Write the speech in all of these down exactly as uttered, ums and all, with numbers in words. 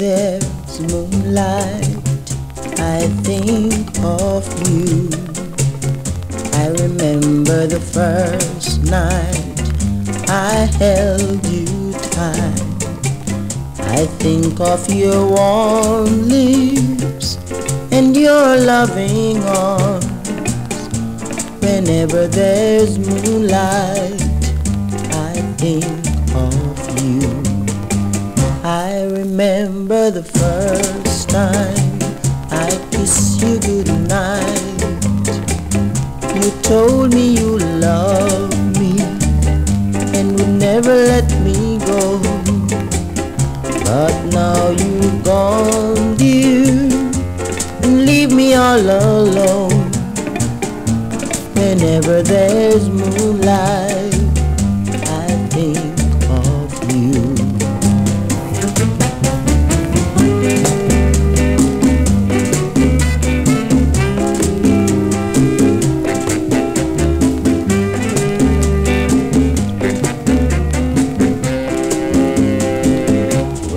there's moonlight, I think of you. I remember the first night I held you tight. I think of your warm lips and your loving arms. Whenever there's moonlight, I think of you. I remember the first time I kissed you goodnight. You told me you loved me and would never let me go. But now you've gone, dear, and leave me all alone. Whenever there's moonlight, I think of you.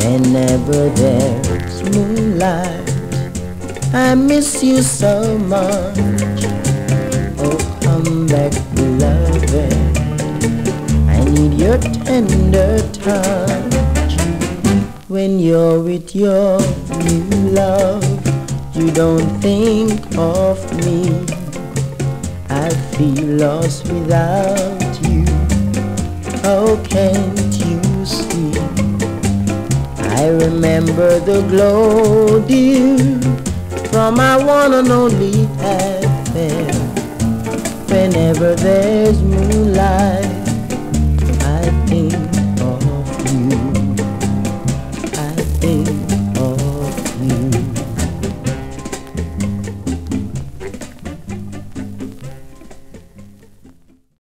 Whenever there's moonlight, I miss you so much. Come back, beloved, I need your tender touch. When you're with your new love, you don't think of me. I feel lost without you. How can't you see? I remember the glow, dear, from my one and only affair. Whenever there